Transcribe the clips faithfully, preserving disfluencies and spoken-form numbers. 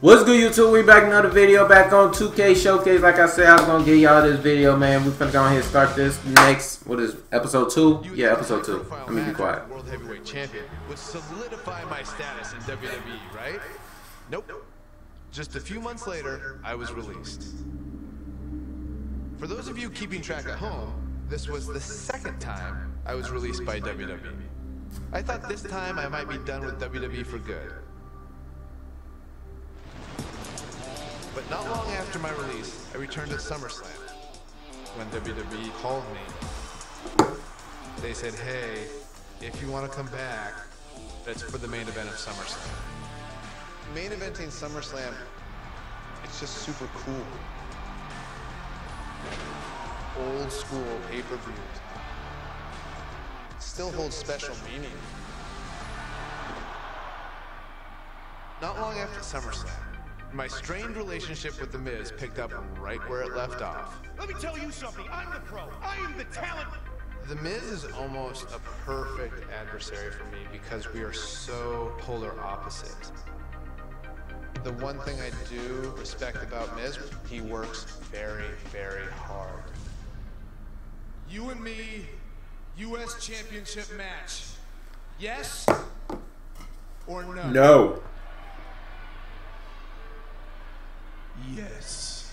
What's good, YouTube? We back another video, back on two K Showcase. Like I said, I was gonna give y'all this video, man. We're gonna go ahead and start this next. What is episode two? Yeah, episode two. Let me be quiet. World Heavyweight Champion would solidify my status in W W E, right? Nope. Just a few months later, I was released. For those of you keeping track at home, this was the second time I was released by W W E. I thought this time I might be done with W W E for good. But not long after my release, I returned to SummerSlam. When W W E called me, they said, hey, if you want to come back, that's for the main event of SummerSlam. Main eventing SummerSlam, it's just super cool. Old school pay-per-views. Still holds special meaning. Not long after SummerSlam, my strained relationship with The Miz picked up right where it left off. Let me tell you something, I'm the pro, I am the talent. The Miz is almost a perfect adversary for me because we are so polar opposite. The one thing I do respect about Miz, he works very, very hard. You and me, U S Championship match. Yes or no? No. Yes.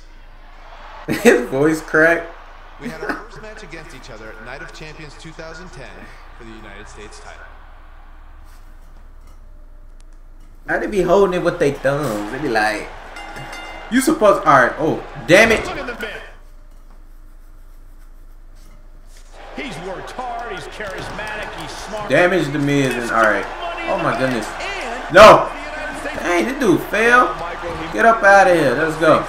His voice cracked. We had our first match against each other at Night of Champions two thousand ten for the United States title. Now they be holding it with their thumbs. They be like, you supposed, alright, oh, damn it. Look at the man. He's worked hard, he's charismatic, he's smart. Damage the Miz and alright. Oh my goodness. No! Dang, this dude failed. Get up out of here. Let's go.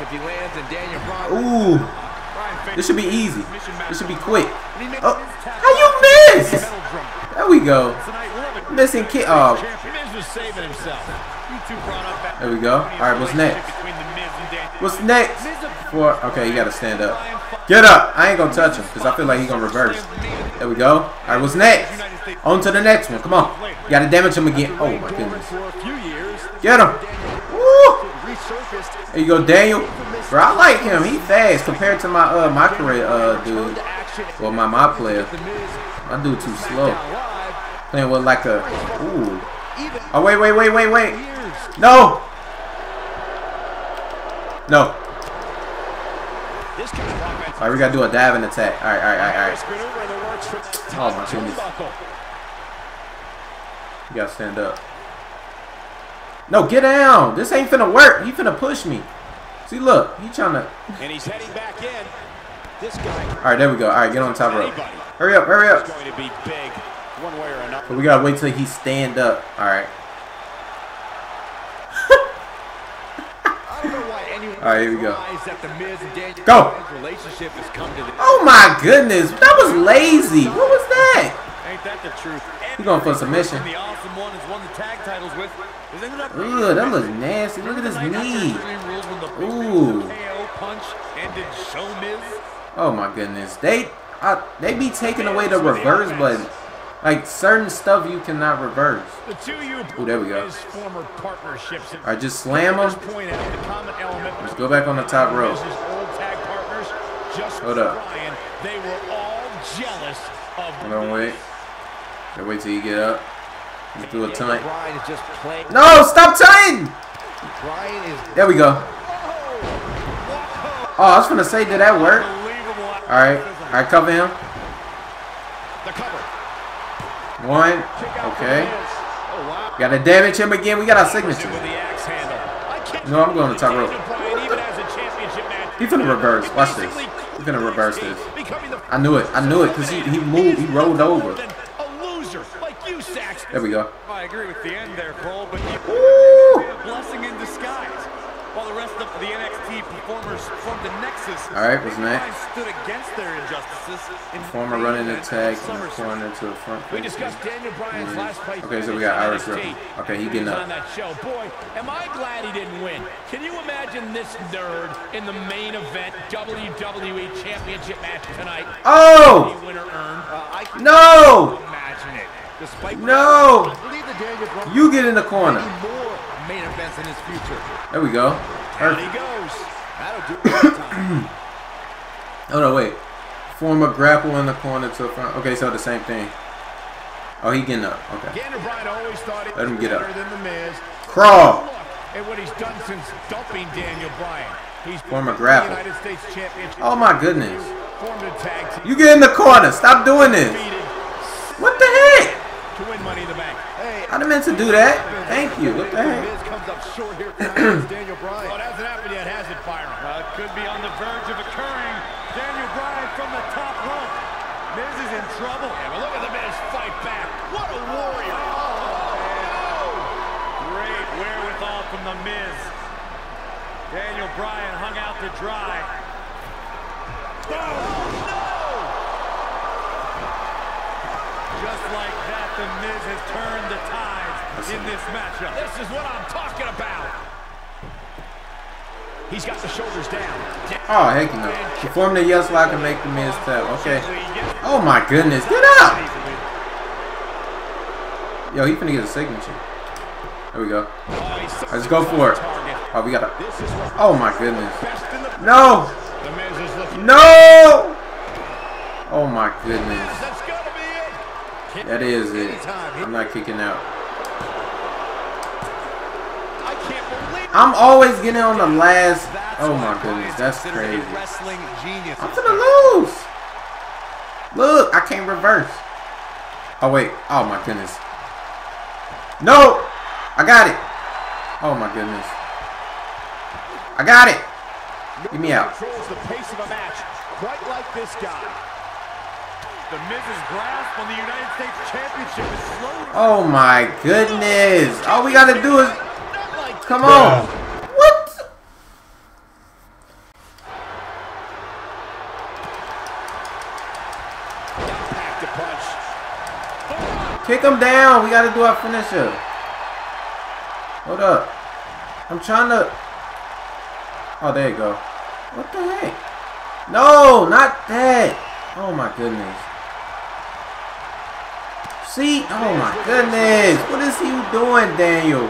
Ooh. This should be easy. This should be quick. Oh, how you miss? There we go. Missing kick. Oh. There we go. Alright, what's next? What's next? Four. Okay, you gotta stand up. Get up. I ain't gonna touch him because I feel like he's gonna reverse. There we go. Alright, what's next? On to the next one. Come on. You gotta damage him again. Oh my goodness. Get him. There you go, Daniel. Bro, I like him. He fast compared to my uh my career uh dude. Well, my my player. My dude too slow. Playing with like a ooh. Oh wait, wait, wait, wait, wait. No. No. All right, we gotta do a dive and attack. All right, all right, all right, all right. Oh my goodness. You gotta stand up. No, get down. This ain't finna work. He finna push me. See, look. He trying to. And he's heading back in. This guy. All right, there we go. All right, get on top of it. Hurry up, hurry up. It's going to be big, one way or another. But we gotta wait till he stand up. All right. I don't know why anyone. All right, here we go. Go. Oh my goodness, that was lazy. What was that? Ain't that the truth? He's going for submission. The awesome one has won the tag titles with. Ooh, that looks nasty. Look at his knee. Ooh. Oh my goodness. They uh, they be taking away the reverse button. Like certain stuff you cannot reverse. Ooh, there we go. Alright, just slam him. Let's go back on the top row. Hold up. They were all jealous of. Hold on, wait. Gotta wait till you get up. Let's do a tight. No, stop tying! There we go. Oh, I was gonna say, did that work? Alright, alright, cover him. One. Okay. Gotta damage him again. We got our signature. No, I'm going to top rope. He's gonna reverse. Watch this. He's gonna reverse this. I knew it. I knew it because he, he moved. He rolled over. There we go. I agree with the end there, Cole, but a blessing in disguise. While the rest of the N X T performers from the Nexus alright, was next. Stood against their injustices. Performer running attack from the corner to the front. We discussed Daniel Bryan's last fight. Okay, so we got Irish Ripley. Okay, he getting up. On that show. Boy, am I glad he didn't win. Can you imagine this nerd in the main event W W E Championship match tonight? Oh! No! No! You get in the corner. main events in his future. There we go. There he goes. That'll do it time. Oh no, wait. Form a grapple in the corner to the front. Okay, so the same thing. Oh, he getting up. Okay. Daniel Bryan always thought he Let him get up. The Miz. Crawl. And what he's done since dumping Daniel Bryan. He's form a grapple. Oh my goodness. You get in the corner. Stop doing this. What the heck? To win Money in the Bank. Hey, I didn't meant to do that. Thank you. What the heck? Miz comes up short here for Daniel Bryan. Oh, it hasn't happened yet, has it, Byron? Uh, it could be on the verge of occurring. Daniel Bryan from the top rope. Miz is in trouble. Yeah, but look at the Miz fight back. What a warrior. Oh, oh. Great wherewithal from the Miz. Daniel Bryan hung out to dry. Oh, no! Just like that, the Miz has turned the tides in this matchup. This is what I'm talking about. He's got the shoulders down. Oh, heck no. Perform the yes lock and make the Miz tap. Okay. Oh, my goodness. Get up! Yo, he finna get a signature. There we go. Let's go for it. Oh, we got to. Oh, my goodness. No! No! Oh my goodness. That is it. I'm not kicking out. I'm always getting on the last. Oh my goodness, that's crazy. I'm gonna lose. Look, I can't reverse. Oh wait. Oh my goodness. No! I got it. Oh my goodness. I got it. Give me out. Controls the pace of a match quite like this guy. The Miz's grasp on the United States Championship is slowly. Oh my goodness. All we gotta do is come on. What? Kick him down. We gotta do our finisher. Hold up. I'm trying to. Oh, there you go. What the heck? No, not that. Oh my goodness. See? Oh my goodness. What is he doing, Daniel?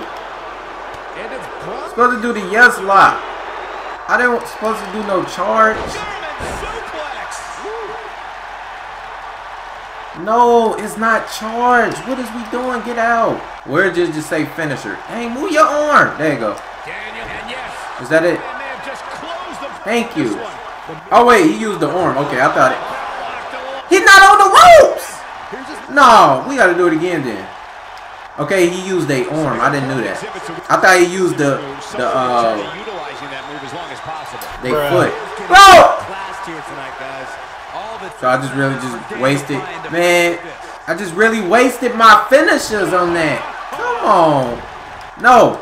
I'm supposed to do the yes lock. I didn't supposed to do no charge. No, it's not charge. What is we doing? Get out. Where did you just say finisher? Hey, move your arm. There you go. Is that it? Thank you. Oh wait, he used the arm. Okay, I thought it. He's not on the ropes! No, we gotta do it again then. Okay, he used the arm. I didn't know that. I thought he used the the uh they foot. Bro! So I just really just wasted, man. I just really wasted my finishers on that. Come on. No.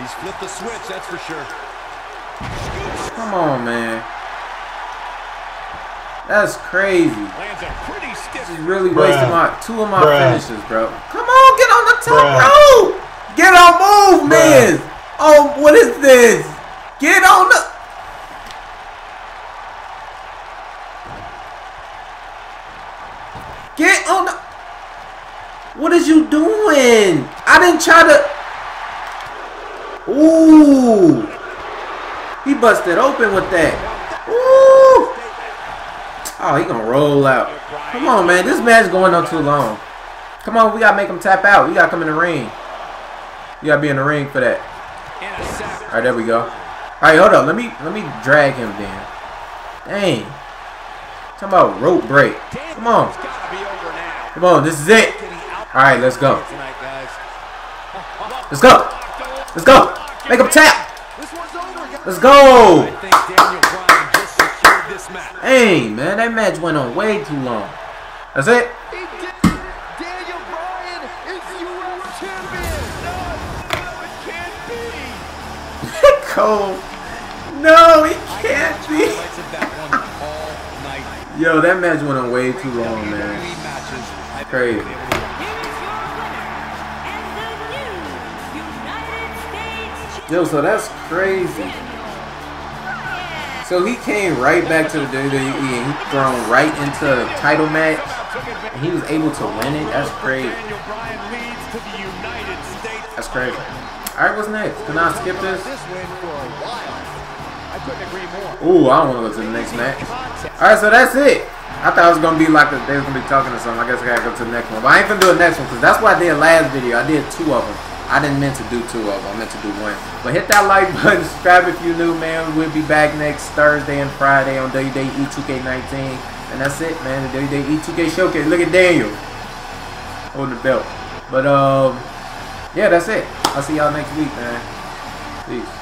He's flipped the switch, that's for sure. Come on, man. That's crazy. This is really wasting my two of my Bruh. finishes, bro. Come on, get on the top rope. Get on move, Bruh. man. Oh, what is this? Get on the. Get on the. What is you doing? I didn't try to. Ooh. He busted open with that. Woo! Oh, he gonna roll out. Come on, man. This match going on too long. Come on, we gotta make him tap out. We gotta come in the ring. You gotta be in the ring for that. All right, there we go. All right, hold up. Let me let me drag him down. Dang. Talking about rope break. Come on. Come on. This is it. All right, let's go. Let's go. Let's go. Make him tap. Let's go! I think Daniel Bryan just secured this match. Hey man, that match went on way too long. That's it. He did it. Daniel Bryan is U S champion. No, no, it can't be. Cole, no, it can't be. Yo, that match went on way too long, man. Crazy. Yo, so that's crazy. So he came right back to the W W E and he thrown right into a title match. And he was able to win it. That's crazy. That's crazy. Alright, what's next? Can I skip this? Ooh, I don't want to go to the next match. Alright, so that's it. I thought it was going to be like a, they was going to be talking or something. I guess I got to go to the next one. But I ain't going to do the next one because that's what I did last video. I did two of them. I didn't mean to do two of them. I meant to do one. But hit that like button. Subscribe if you're new, man. We'll be back next Thursday and Friday on W W E two K nineteen. And that's it, man. The W W E two K Showcase. Look at Daniel holding the belt. But, um, yeah, that's it. I'll see y'all next week, man. Peace.